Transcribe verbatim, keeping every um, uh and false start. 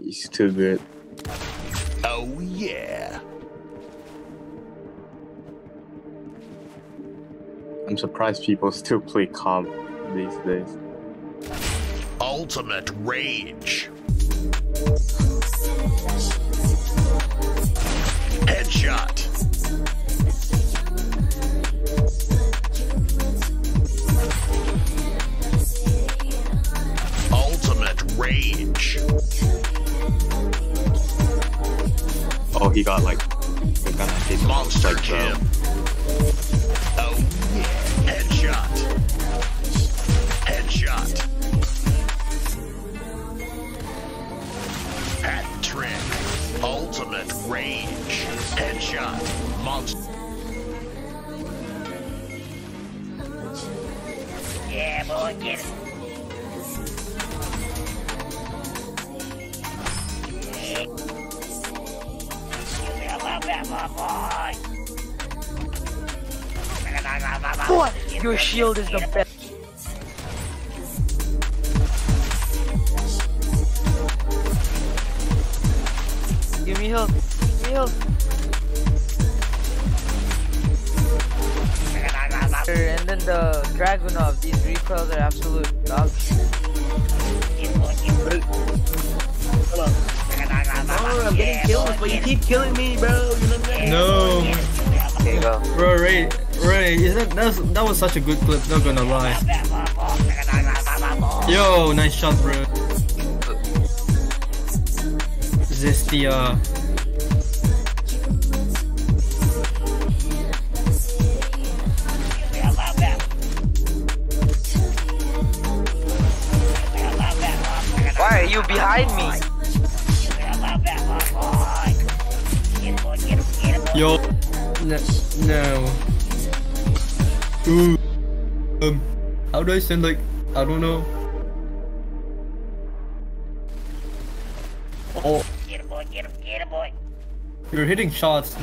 He's too good. Oh yeah. I'm surprised people still play comp these days. Ultimate Rage. Headshot. Ultimate Rage. Oh, he got like the gun. Hit monster kill. Oh yeah. Headshot. Headshot. Ultimate Rage. Headshot. Monster. Yeah, boy, get it. Yeah. I love that, my boy. Boy, your shield is the best. Give me help. Give me help. And then the Dragunov, these recoils are absolute dogs. Oh, I'm getting killed, but you keep killing me, bro. No. There you go. Bro, Ray, Ray, isn't that, that's, that was such a good clip, not gonna lie. Yo, nice shot, bro. Is this the uh why are you behind me? Yo, no, no. Ooh. Um how do I send, like, I don't know. Oh. Get him, boy, get him, get him, boy. You're hitting shots.